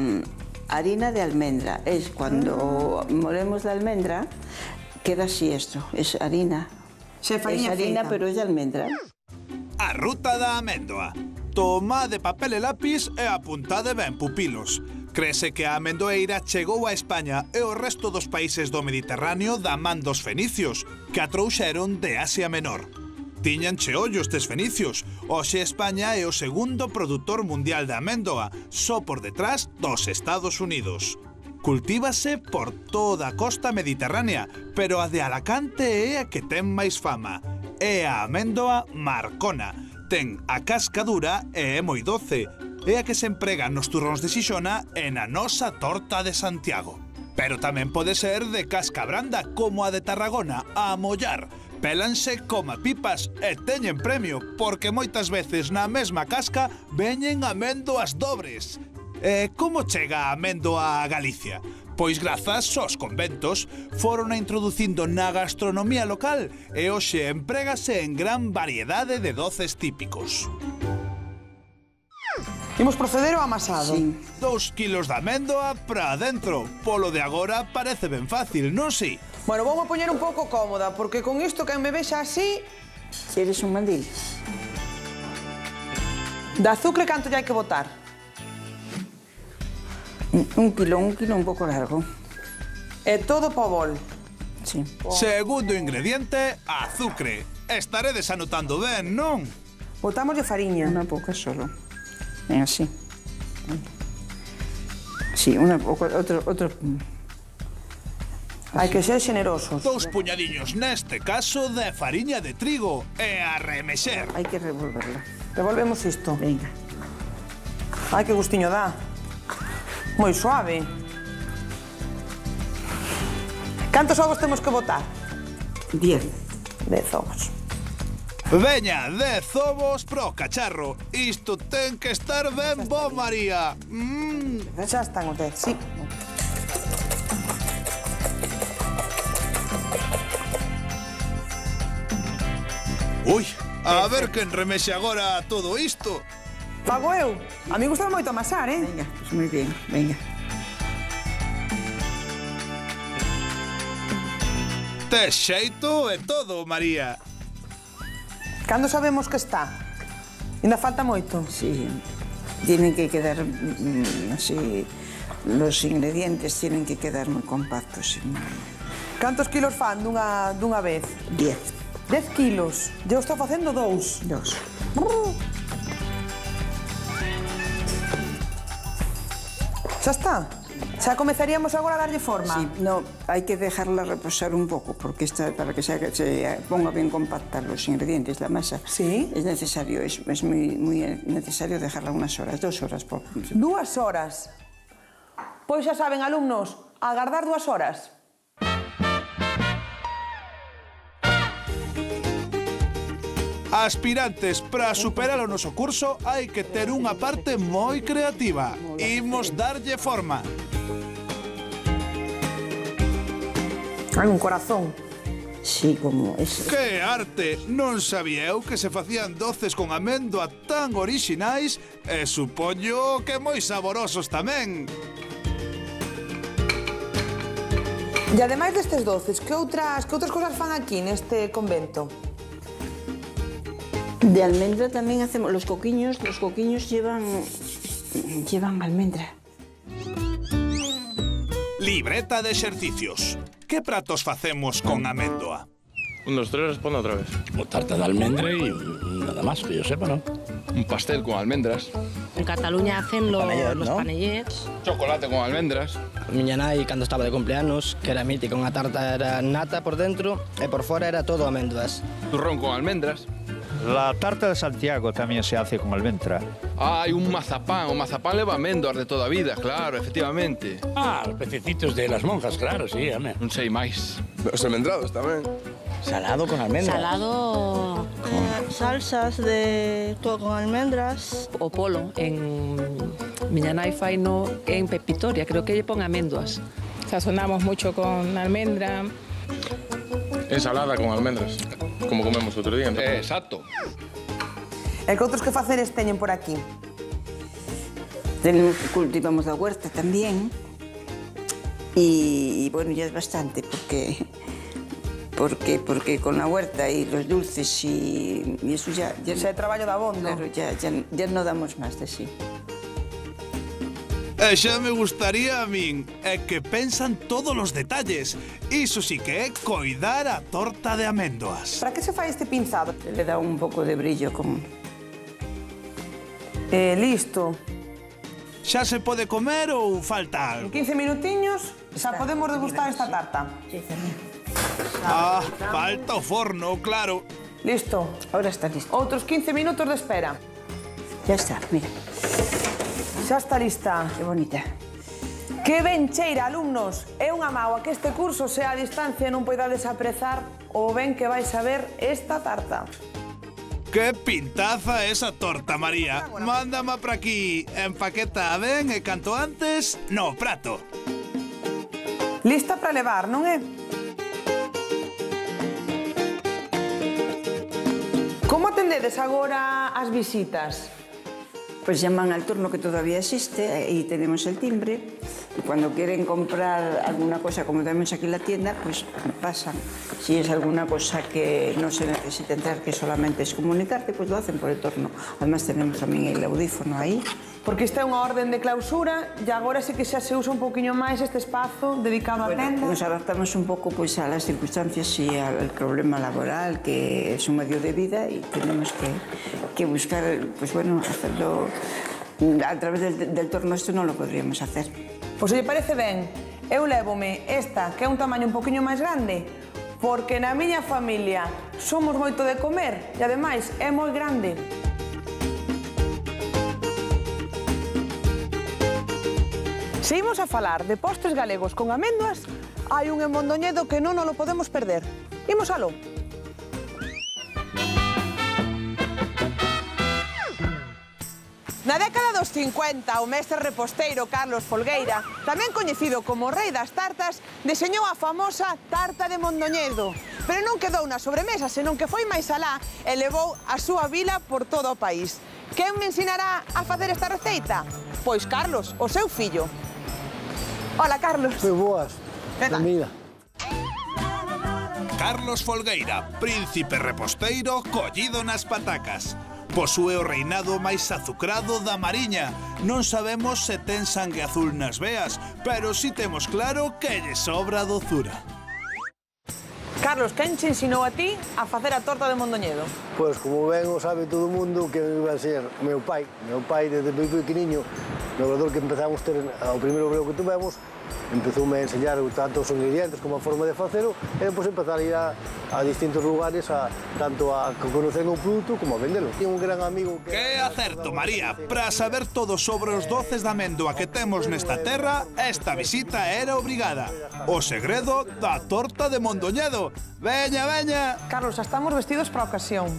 harina de almendra. Es cuando mm. molemos la almendra, queda así esto. Es harina. Se fariña, es harina, feita. Pero es de almendra. A ruta da améndoa. Tomade papel e lápiz e apuntade ben, pupilos. Crese que a amendoeira chegou a España e o resto dos países do Mediterráneo da man dos fenicios, que a trouxeron de Asia Menor. Tiñan che ollo estes fenicios. Hoxe España é o segundo produtor mundial de améndoa, só por detrás dos Estados Unidos. Cultívase por toda a costa mediterránea, pero a de Alacante é a que ten máis fama. É a amendoa marcona. Ten a casca dura e é moi doce. É a que se emprega nos turróns de Xixona e na nosa torta de Santiago. Pero tamén pode ser de casca branda, como a de Tarragona, a mollar. Pélanse como pipas e teñen premio, porque moitas veces na mesma casca veñen améndoas dobres. E como chega a améndoa a Galicia? Pois grazas aos conventos foron a introducindo na gastronomía local e hoxe emprégase en gran variedade de doces típicos. Imos proceder ao amasado. Sí. Dos kilos de améndoa para dentro. Polo de agora parece ben fácil, non si? Bueno, vou a poñer un pouco cómoda, porque con isto que me vexa así... Si eres un mandil. De azucre, canto lle hai que botar? Un kilo, un kilo un pouco largo. E todo po bol. Si. Oh. Segundo ingrediente, azucre. Estaredes anotando ben, non? Botamos de fariña. Unha pouca solo. Ven así. Sí, una, otro, otro... Hai que ser generosos. Dous puñadiños, neste caso, de fariña de trigo. E a remexer. Hai que revolverla. Revolvemos isto. Venga. Ai, que gustiño dá. Moi suave. Cantos ovos temos que botar? Diez. Dez ovos. Veña, dez ovos pro cacharro. Isto ten que estar ben bo, María. Mm. Xa están os dez, sí. Ui, a ver quen remexe agora todo isto. Fago eu. A mí gusta moito amasar, eh? Veña, pois moi ben, veña. Te xeito e todo, María. Cando sabemos que está? Ainda falta moito? Si, tienen que quedar así, los ingredientes tienen que quedar moi compactos. Cantos kilos fan dunha, dunha vez? Diez. Dez kilos. Eu estou facendo dous. Dous. Xa está? Xa comezaríamos agora a darlle forma? Si, no, hai que dejarla reposar un pouco, porque esta, para que se ponga ben compacta os ingredientes, la masa, sí. Es necesario, es, es muy, muy necesario dejarla unas horas, dos horas. Por... Dúas horas? Pois xa saben, alumnos, agardar dúas horas. Aspirantes, para superar o noso curso, hai que ter unha parte moi creativa. Imos darlle forma. Hai un corazón. Si, como ese. Que arte! Non sabía eu que se facían doces con amendoa tan orixinais e supoño que moi saborosos tamén. E ademais destes doces, que outras que outras cousas fan aquí neste convento? De almendra también hacemos los coquiños, los coquiños llevan llevan almendra. Libreta de ejercicios. ¿Qué platos facemos con amendoa? Un, dos, tres, respondo otra vez. O tarta de almendra y nada más, que yo sepa, ¿no? Un pastel con almendras. En Cataluña hacen los panellets, los ¿no? panellets. Chocolate con almendras. Miña nai, cuando estaba de cumpleaños, que era mítica, una tarta era nata por dentro y por fuera era todo almendras. Turrón con almendras. La tarta de Santiago también se hace con almendra. Ah, hay un mazapán. Un mazapán lleva almendras de toda vida, claro, efectivamente. Ah, los pececitos de las monjas, claro, sí, amén. Un sei máis. Los almendrados también. Salado con almendras. Salado... Eh, salsas de todo con almendras. O polo, en... Miña nai fai no en Pepitoria, creo que lle pon almendras. Sazonamos mucho con almendra. Ensalada con almendras, como comemos outro día. Eh, exacto. E que outros que faceres teñen por aquí? Tenemos que cultivamos a huerta tamén. E, bueno, ya es bastante, porque... Porque, porque con la huerta y los dulces y, y eso ya... ya o sea, el trabajo da bondo. Claro, ya, ya, ya no damos más de sí. E xa me gustaría a min, é que pensan todos os detalles. Iso sí que é coidar a torta de amendoas. Para que se fai este pinzado? Le dá un pouco de brillo como... Eh, listo. Xa se pode comer ou falta algo? En quince minutiños xa podemos degustar esta tarta. Sí, tamén. Ah, falta o forno, claro. Listo. Ahora está listo. Outros quince minutos de espera. Ya está, mira. Xa está lista. Que bonita. Que ben cheira, alumnos. É unha mágoa que este curso sea a distancia e non poidades aprezar o ben que vais a ver esta tarta. Que pintaza esa torta, María. Mándama para aquí. Empaqueta a ben e canto antes no prato. Lista para levar, non é? Como atendedes agora as visitas? Pues llaman al turno que todavía existe y tenemos el timbre. Y cuando quieren comprar alguna cosa, como tenemos aquí en la tienda, pues pasan. Si es alguna cosa que no se necesita entrar, que solamente es comunicarte, pues lo hacen por el turno. Además tenemos también el audífono ahí. Porque esta é unha orden de clausura e agora sí que xa se usa un poquinho máis este espazo dedicado a tendas. Nos adaptamos un pouco pois a las circunstancias e ao problema laboral que é un medio de vida e tenemos que que buscar, pois bueno, hacerlo a través del del torno isto non lo podríamos hacer. Pois se lle parece ben, eu lévome esta que é un tamaño un poquinho máis grande porque na miña familia somos moito de comer e ademais é moi grande. Seguimos a falar de postres galegos con améndoas. Hai un en Mondoñedo que non o podemos perder. Imos aló. Na década dos cincuenta, o mestre reposteiro Carlos Folgueira, tamén coñecido como Rei das Tartas, deseñou a famosa tarta de Mondoñedo. Pero non quedou na sobremesa, senón que foi máis alá e levou a súa vila por todo o país. Quen me ensinará a facer esta receita? Pois Carlos, o seu fillo. Hola, Carlos. Moi boas. Benvida. Carlos Folgueira, príncipe reposteiro collido nas patacas. Posúe o reinado máis azucrado da Mariña. Non sabemos se ten sangue azul nas veas, pero si temos claro que lle sobra dozura. Carlos, quen te ensinou a ti a facer a torta de Mondoñedo? Pois, como ben o sabe todo o mundo, que iba a ser meu pai. Meu pai, desde moi pequeniño, no obrador que empezamos ter, o primeiro obreo que tivemos, empezoume a enseñar tanto os ingredientes como a forma de facelo, e depois empezar a ir a, a distintos lugares a, tanto a conocer o produto como a vendelo. Tiene un gran amigo que... Que acerto, María! Para saber todo sobre os doces da amendoa que temos nesta terra, esta visita era obrigada. O segredo da torta de Mondoñedo. Veña, veña! Carlos, estamos vestidos para a ocasión.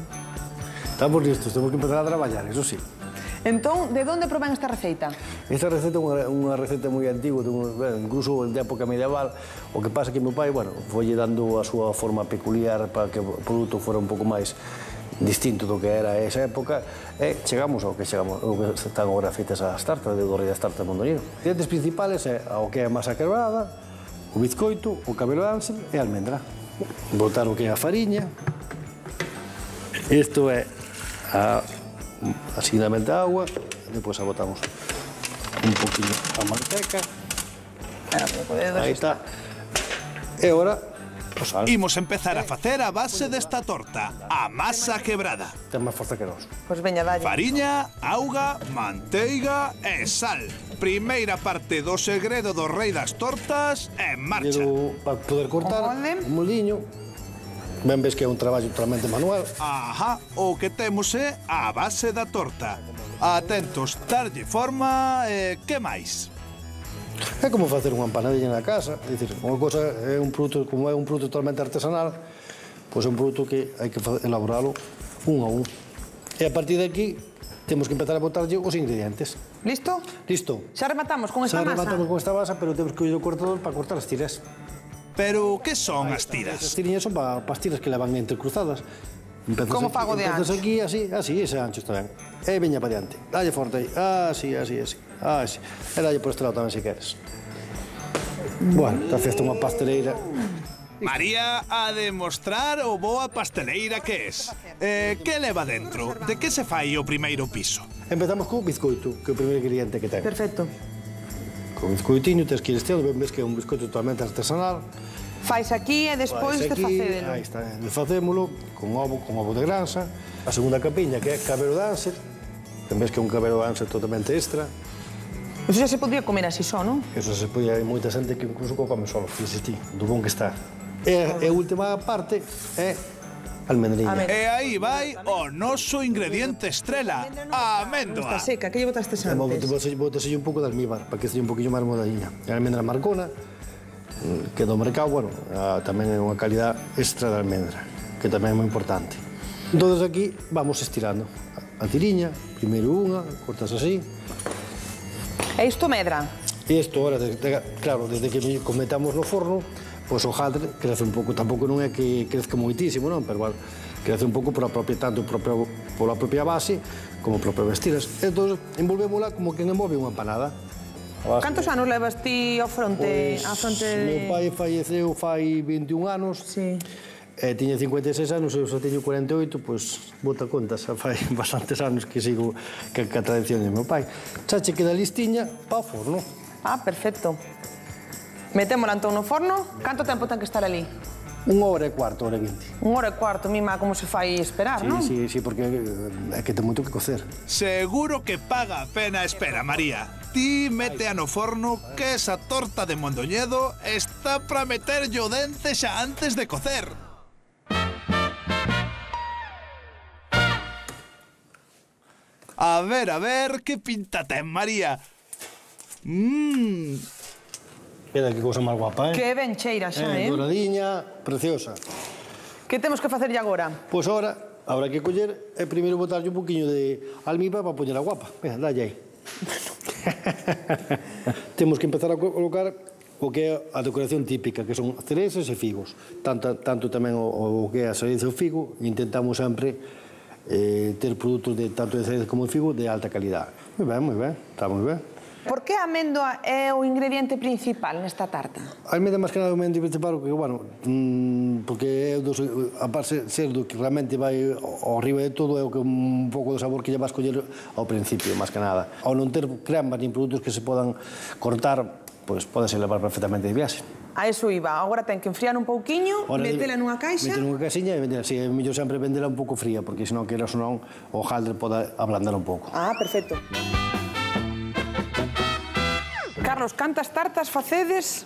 Estamos listos, temos que empezar a traballar, eso sí. Entón, de onde provén esta receita? Esta receita é unha receita moi antiga, incluso de época medieval. O que pasa é que meu pai, bueno, foi dando a súa forma peculiar para que o produto fora un pouco máis distinto do que era esa época, e chegamos ao que chegamos, ao que están agora feitas as tartas, de Rei das Tartas de Mondoñedo. Os ingredientes principales é o que é a masa crebada, o bizcoito, o cabelo ánsel e a almendra. Botar o que é a fariña. Isto é a... asignamente a agua, después agotamos un poquito a manteca. Ahí está. E ahora, pues, imos empezar a facer a base desta torta, a masa quebrada. Ten máis forza que nós. Pois veña, dalle. Fariña, auga, manteiga e sal. Primeira parte do segredo do Rei das Tortas en marcha. Para poder cortar un moliño. Ben, ves que é un traballo totalmente manual. Ajá, o que temos é a base da torta. Atentos, darlle forma e que máis? É como facer unha empanadilla na casa. É dicir, unha cosa é un produto, como é un produto totalmente artesanal, pois é un produto que hai que elaboralo un a un. E a partir de aquí, temos que empezar a botarlle os ingredientes. Listo? Listo. Xa rematamos con esta masa. Xa rematamos con esta masa, pero temos que ir ao cortador para cortar as tiras. Pero, que son as tiras? As tiras son para as tiras que levan entrecruzadas. Como fago de ancho? Empezas aquí, así, así, ese ancho está ben. E veña para diante. Dalle forte aí. Así, así, así. Así. E dalle por este lado tamén, se queres. Bueno, está feita unha pasteleira. María a demostrar o boa pasteleira que es. Que leva dentro? De que se fai o primeiro piso? Empezamos co bizcoito, que é o primeiro ingrediente que ten. Perfecto. Co bizcoitiño, tes que ir esteando, ben ves que é un bizcoito totalmente artesanal. Fais aquí e despois desfacédelo. Aí está, desfacémolo con ovo, con ovo de granxa. A segunda capiña, que é cabelo d'ánsel. Ben ves que é un cabelo d'ánsel totalmente extra. Eso xa se podría comer así só, non? Eso se podría, hai moita xente que incluso co come só, fíxese ti, do bon que está. E a última parte é almendriña. E aí vai o noso ingrediente estrela, a amendoa. Está seca, que lle botaste antes? Botase un pouco de almíbar, para que seja un pouquinho máis moladiña. A almendra marcona, que do mercado, bueno, tamén é unha calidad extra de almendra, que tamén é moi importante. Entón, aquí vamos estirando a tiriña, primeiro unha, cortas así. E isto medra? E isto, claro, desde que cometamos no forno, pois o hojaldre crece un pouco, tampouco non é que crezca moitísimo, non? Pero, bueno, crece un pouco pola propia, tanto pola propia base como pola propia estiras. Entón, envolvémola como que envolve unha empanada. Cantos anos levas ti ao fronte? Pois, meu pai falleceu fai vinte e un anos, e tiña cincuenta e seis anos, eu só teño cuarenta e oito, pois, bota contas, fai bastantes anos que sigo a tradición de meu pai. Xa che queda listiña para o forno. Ah, perfecto. Metémola entón no forno. Canto tempo ten que estar ali? Unha hora e cuarto, hora e vinte. Unha hora e cuarto, mima, como se fai esperar, non? Sí, sí, porque é que ten moito que cocer. Seguro que paga a pena a espera, María. Ti metea no forno que esa torta de Mondoñedo está para meterlle o dente xa antes de cocer. A ver, a ver, que pinta ten, María. Mmm... Mira, que cousa máis guapa, eh? Que ben cheira xa, eh? Doradiña, preciosa. Que temos que facer agora? Pois agora, Ahora que coller é primeiro botarlle un poquinho de almíbar para poñela guapa. Venga, dalle aí. Temos que empezar a colocar o que é a decoración típica, que son cerezas e figos. Tanto, tanto tamén o, o que é a cereza e o figo, intentamos sempre eh, ter produtos de, tanto de cereza como de figo de alta calidad. Moi ben, moi ben, está moi ben. Por que a amendoa é o ingrediente principal nesta tarta? A amendoa marcona é o ingrediente principal porque, bueno, mmm, porque é dos, a parte ser do que realmente vai ao arriba de todo é o que un pouco do sabor que lle vas coller ao principio, máis que nada. Ao non ter cremas nin produtos que se podan cortar, pois podese levar perfectamente de viaxe. A eso iba. Agora ten que enfriar un pouquiño, metela nunha caixa. Metela nunha caixinha e vendela. Si, é mellor sempre vendela un pouco fría, porque senón, queras ou non, o hojaldre poda ablandar un pouco. Ah, perfecto. Carlos, cantas tartas facedes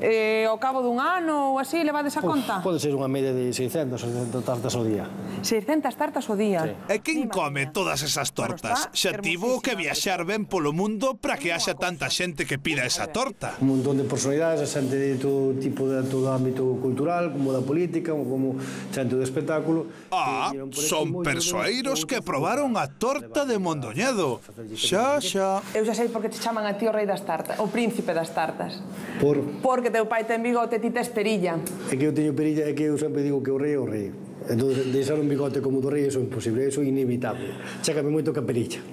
eh, ao cabo dun ano ou así, levades a conta? Pode ser unha media de seiscentas, seiscentas tartas ao día. seiscentas tartas ao día? Sí. E quen come todas esas tortas? Xa tivo que viaxar ben polo mundo para que haxa tanta xente que pida esa torta. Un montón de personalidades, xente de todo tipo, de todo ámbito cultural, como da política, como xente do espectáculo. Ah, son persoeiros que probaron a torta de Mondoñedo. Xa, xa. Eu xa sei por que te chaman a ti o rei das tartas, o príncipe das tartas. Por? Porque teu pai ten bigote, ti tes perilla. É que eu teño perilla, é que eu sempre digo que o rei é o rei. Entón, deixar un bigote como do rei, iso é imposible, iso é inevitable. Chácame moito que a perilla.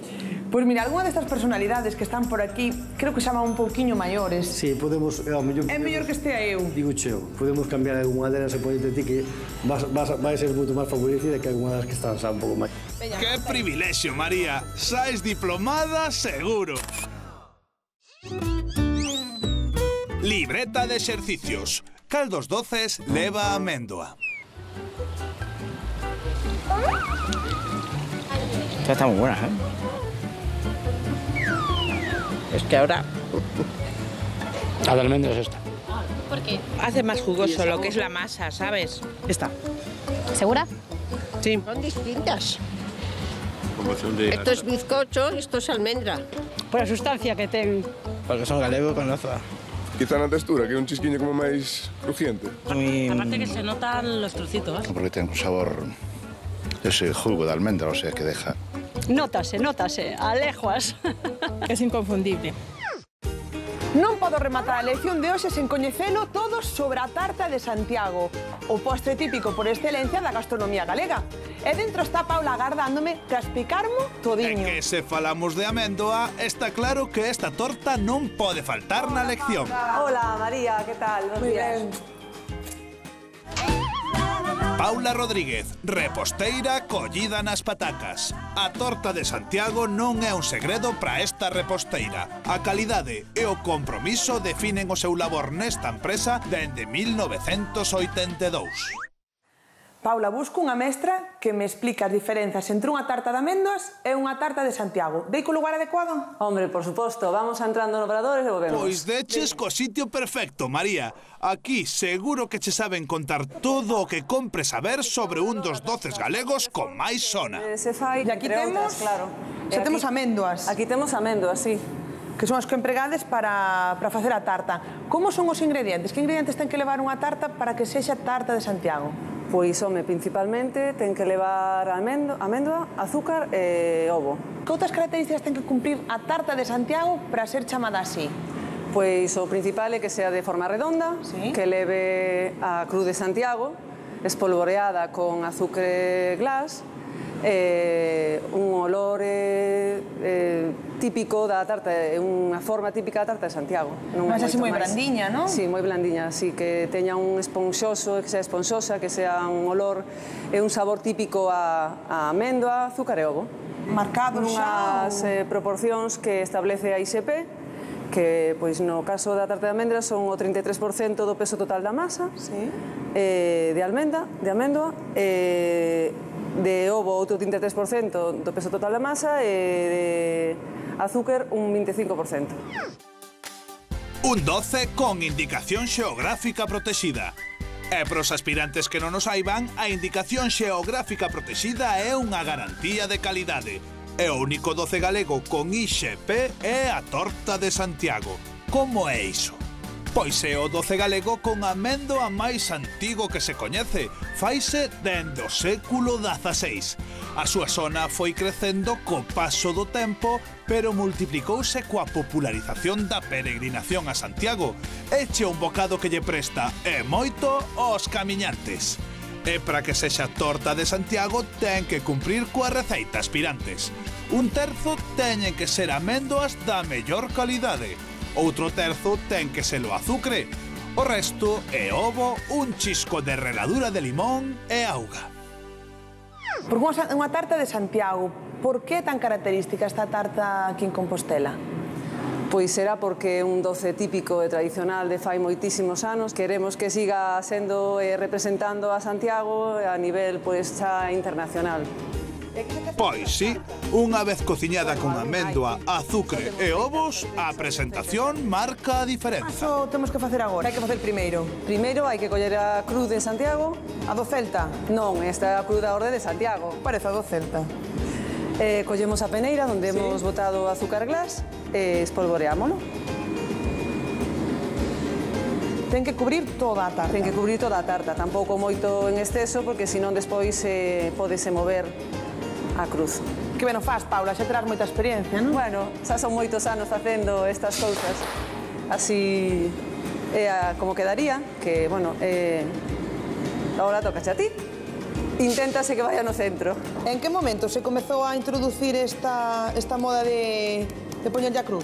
Pois mira, algunha destas personalidades que están por aquí creo que xa van un pouquiño maiores. Si, sí, podemos... É mellor que estea eu. Digo cheo, podemos cambiar algunha delas e ponente ti que vas, vas, vai ser moito máis favorecida que algunha das que están xa un pouco máis. Que privilexio, María. Sais diplomada seguro. Libreta de exercicios. Caldos doces leva améndoa. Esta está muy buena, ¿eh? Es que ahora... La de almendras es esta. ¿Por qué? Hace más jugoso lo que es la masa, ¿sabes? Esta. ¿Segura? Sí. Son distintas. Esto es bizcocho y esto es almendra. Por la sustancia que ten. Porque son galego con loza. Quizá na textura, que é un chisquiño como máis crujiente. Aparte que se notan los trocitos. Porque ten un sabor... ese jugo de almendra, o sea, que deja... Nótase, nótase, a leguas. Es inconfundible. Non podo rematar a lección de hoxe sen coñecelo todos sobre a tarta de Santiago, o postre típico por excelencia da gastronomía galega. E dentro está Paula agardándome que explicarmo todiño. E que se falamos de amendoa, está claro que esta torta non pode faltar na lección. Hola, María, que tal? Moi ben. Paula Rodríguez, reposteira collida nas patacas. A torta de Santiago non é un segredo para esta reposteira. A calidade e o compromiso definen o seu labor nesta empresa dende mil novecientos oitenta e dous. Paula, busco unha mestra que me explica as diferenzas entre unha tarta de amendoas e unha tarta de Santiago. Dei co lugar adecuado? Hombre, por suposto. Vamos entrando no obrador e volvemos. Pois deches co sitio perfecto, María. Aquí seguro que che saben contar todo o que compre saber sobre un dos doces galegos con máis sona. Se fai, entre outras, claro. Xa temos amendoas. Aquí temos amendoas, sí. Que son as que empregades para, para facer a tarta. Como son os ingredientes? Que ingredientes ten que levar unha tarta para que sexa tarta de Santiago? Pois, home, principalmente ten que levar améndoa, azúcar e ovo. Que outras características ten que cumprir a tarta de Santiago para ser chamada así? Pois, o principal é que sea de forma redonda, que leve a cruz de Santiago, espolvoreada con azúcar glas, Eh, un olor eh, eh, típico da tarta, unha forma típica da tarta de Santiago. Non é así moi blandiña, non? Si, moi blandiña, así que teña un esponxoso, que sea esponxosa, que sea un olor e un sabor típico a, a améndoa, azúcar e ovo. Marcado xa? Unhas eh, proporcións que establece a I X P, que pois no caso da tarta de amendra son o trinta e tres por cento do peso total da masa, sí. eh, de almenda, de améndoa, e... Eh, de ovo outro trinta e tres por cento do peso total da masa e de azúcar un vinte e cinco por cento. Un doce con indicación xeográfica protexida. E para os aspirantes que non o saiban, a indicación xeográfica protexida é unha garantía de calidade. E o único doce galego con I X P é a torta de Santiago. Como é iso? Pois é o doce galego con a amendoa máis antigo que se coñece. Faise dende o século dezaseis. A súa zona foi crecendo co paso do tempo, pero multiplicouse coa popularización da peregrinación a Santiago. Eche un bocado que lle presta e moito aos camiñantes. E para que sexa torta de Santiago ten que cumprir coa receita aspirantes. Un terzo teñen que ser amendoas da mellor calidade. Outro terzo ten que ser o azucre. O resto é ovo, un chisco de reladura de limón e auga. Por unha tarta de Santiago, por que tan característica esta tarta aquí en Compostela? Pois será porque é un doce típico e tradicional de fai moitísimos anos. Queremos que siga sendo e representando a Santiago a nivel xa internacional. Pois sí, unha vez cociñada con amendoa, azucre e ovos, a presentación marca a diferenza. Iso temos que facer agora. Que hai que facer primeiro? Primeiro hai que coller a cruz de Santiago. A do Celta? Non, esta é a cruz da Orde de Santiago. Parece a do Celta. Eh, collemos a peneira onde sí. hemos botado azúcar glass e eh, espolvoreámolo. Ten que cubrir toda a tarta. Ten que cubrir toda a tarta, tampouco moito en exceso, porque senón despois eh, podese mover a cruz. Que ben o faz, Paula, xa terás moita experiencia, non? Bueno, xa son moitos anos facendo estas cousas. Así é eh, como quedaría, que, bueno, eh, agora toca xa ti. Inténtase que vaya no centro. En que momento se comezou a introducir esta, esta moda de, de poñerlle a cruz?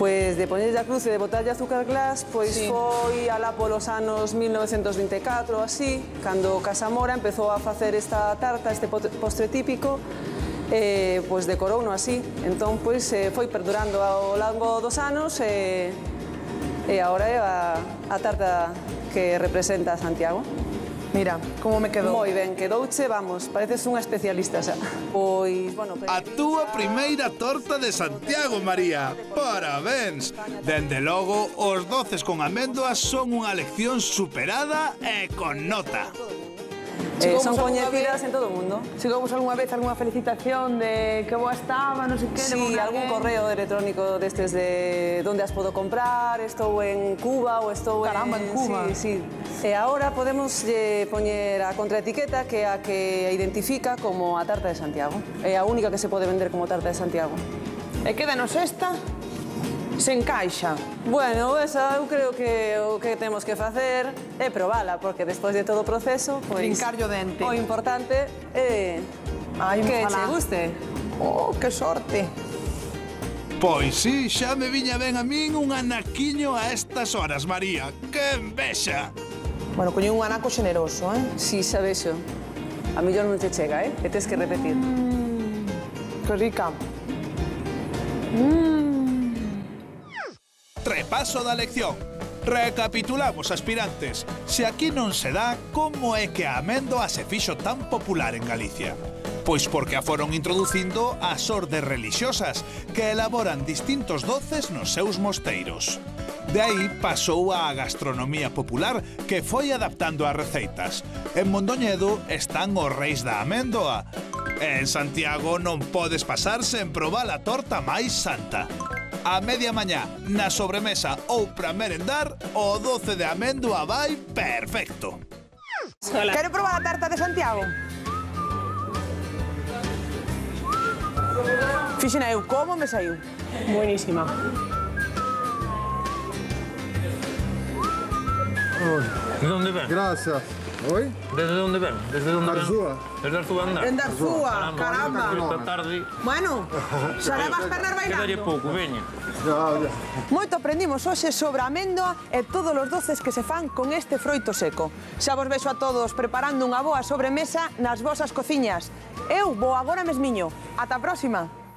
Pois de poñerlle a cruz e de botarlle azúcar glass, pois sí. foi alá polos anos mil novecentos vinte e catro, así, cando Casamora empezou a facer esta tarta, este postre típico, eh, pois decorouno así. Entón, pois, eh, foi perdurando ao longo dos anos eh, e agora é a, a tarta que representa Santiago. Mira, como me quedou. Moi ben, quedouche, vamos, pareces unha especialista xa. Pois, bueno... A túa primeira torta de Santiago, María. Parabéns! Dende logo, os doces con amendoas son unha lección superada e con nota. Eh, son coñecidas en todo o mundo. Chegamos algunha vez algunha felicitación de que boa estaba, non sei que... Si, algún correo electrónico destes de donde as podo comprar, estou en Cuba ou estou en... Caramba, en Cuba. Sí, sí. E agora podemos poñer a contraetiqueta que é a que identifica como a tarta de Santiago. É a única que se pode vender como tarta de Santiago. E quédanos esta, se encaixa. Bueno, esa eu creo que o que temos que facer é probala, porque despois de todo o proceso... Brincarlle o dente. O importante é que che guste. Oh, que sorte. Pois sí, xa me viña ben a min un anaquiño a estas horas, María. Que envexa! Bueno, coño, un anaco xeneroso, eh? Si, xa vexo. A mellor non te chega, eh? E tes que repetir. Mm, que rica. Mm. Repaso da lección. Recapitulamos, aspirantes. Se aquí non se dá, como é que a amendoa se fixo tan popular en Galicia? Pois porque a foron introducindo as ordes religiosas que elaboran distintos doces nos seus mosteiros. De aí pasou á gastronomía popular, que foi adaptando as receitas. En Mondoñedo están os reis da amendoa. E en Santiago non podes pasar sen probar a torta máis santa. A media mañá, na sobremesa ou para merendar, o doce de amendoa vai perfecto. Hola. Quero probar a tarta de Santiago. Fíxena eu, como me saiu? Buenísima. ¿De dónde ven? Gracias. ¿Hoy? ¿Desde dónde ven? ¿Desde dónde ven? Arzúa. ¿Desde Arzúa andar? Desde Arzúa, caramba. Esta tarde... Bueno, xa vas perder bailando. Quedalle pouco, veña. Moito aprendimos hoxe sobre a amendoa e todos os doces que se fan con este froito seco. Xa vos vexo a todos preparando unha boa sobremesa nas vosas cociñas. Eu vou agora mesmiño. Ata a próxima.